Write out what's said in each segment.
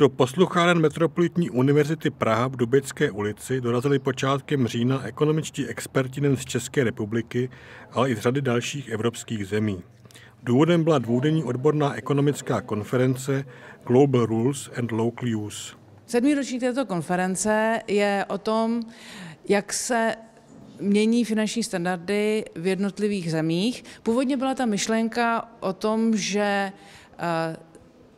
Do poslucháren Metropolitní univerzity Praha v Dubické ulici dorazili počátkem října ekonomičtí experti nejen z České republiky, ale i z řady dalších evropských zemí. Důvodem byla dvoudenní odborná ekonomická konference Global Rules and Local Use. Sedmý ročník této konference je o tom, jak se mění finanční standardy v jednotlivých zemích. Původně byla ta myšlenka o tom, že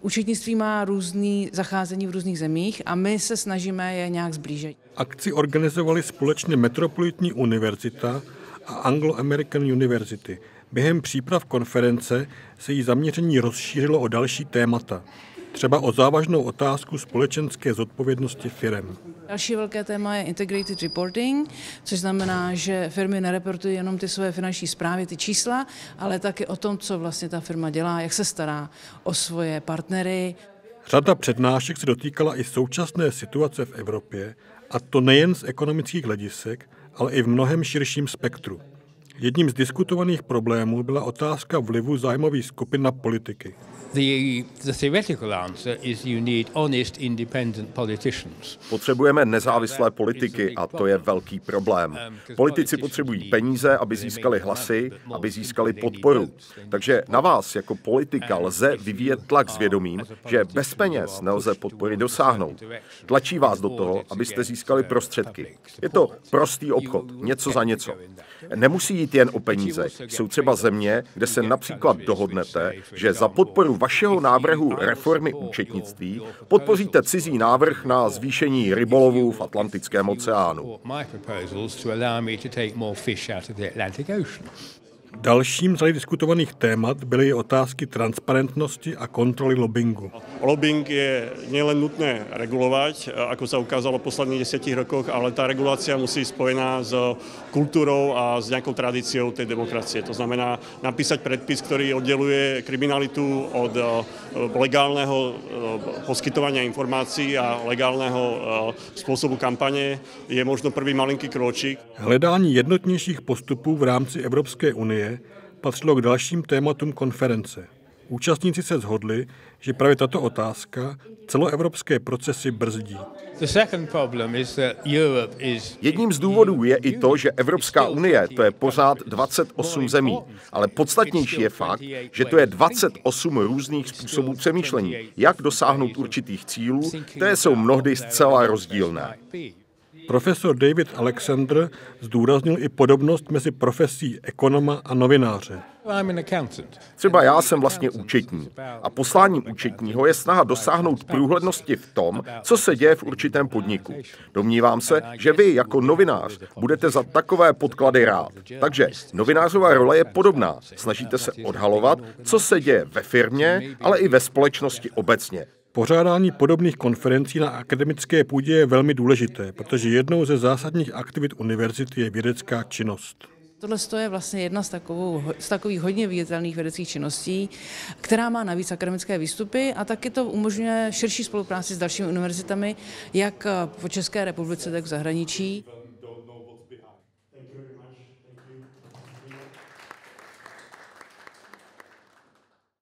účetnictví má různé zacházení v různých zemích a my se snažíme je nějak zblížit. Akci organizovali společně Metropolitní univerzita a Anglo-American University. Během příprav konference se jí zaměření rozšířilo o další témata, třeba o závažnou otázku společenské zodpovědnosti firem. Další velké téma je integrated reporting, což znamená, že firmy nereportují jenom ty své finanční zprávy, ty čísla, ale taky o tom, co vlastně ta firma dělá, jak se stará o svoje partnery. Řada přednášek se dotýkala i současné situace v Evropě, a to nejen z ekonomických hledisek, ale i v mnohem širším spektru. Jedním z diskutovaných problémů byla otázka vlivu zájmových skupin na politiky. The theoretical answer is you need honest, independent politicians. Potřebujeme nezávislé politiky a to je velký problém. Politici potřebují peníze, aby získali hlasy, aby získali podporu. Takže na vás jako politika lze vyvíjet tlak s vědomím, že bez peněz nelze podpory dosáhnout. Tlačí vás do toho, abyste získali prostředky. Je to prostý obchod, něco za něco. Nemusí jít jen o peníze. Jsou třeba země, kde se například dohodnete, že za podporu vašeho návrhu reformy účetnictví podpoříte cizí návrh na zvýšení rybolovu v Atlantickém oceánu. Dalším z diskutovaných témat byly otázky transparentnosti a kontroly lobbingu. Lobbing je nielen nutné regulovat, jako se ukázalo v posledních 10 rokoch, ale ta regulace musí být spojená s kulturou a s nějakou tradicí té demokracie. To znamená napísať predpis, který odděluje kriminalitu od legálneho poskytovania informácií a legálneho způsobu kampaně, je možno první malinký kročík. Hledání jednotnějších postupů v rámci Evropské unie patřilo k dalším tématům konference. Účastníci se shodli, že právě tato otázka celoevropské procesy brzdí. Jedním z důvodů je i to, že Evropská unie to je pořád 28 zemí, ale podstatnější je fakt, že to je 28 různých způsobů přemýšlení, jak dosáhnout určitých cílů, které jsou mnohdy zcela rozdílné. Profesor David Alexander zdůraznil i podobnost mezi profesí ekonoma a novináře. Třeba já jsem vlastně účetní a posláním účetního je snaha dosáhnout průhlednosti v tom, co se děje v určitém podniku. Domnívám se, že vy jako novinář budete za takové podklady rád. Takže novinářová role je podobná. Snažíte se odhalovat, co se děje ve firmě, ale i ve společnosti obecně. Pořádání podobných konferencí na akademické půdě je velmi důležité, protože jednou ze zásadních aktivit univerzity je vědecká činnost. Tohle je vlastně jedna z takových hodně viditelných vědeckých činností, která má navíc akademické výstupy a taky to umožňuje širší spolupráci s dalšími univerzitami, jak po České republice, tak v zahraničí.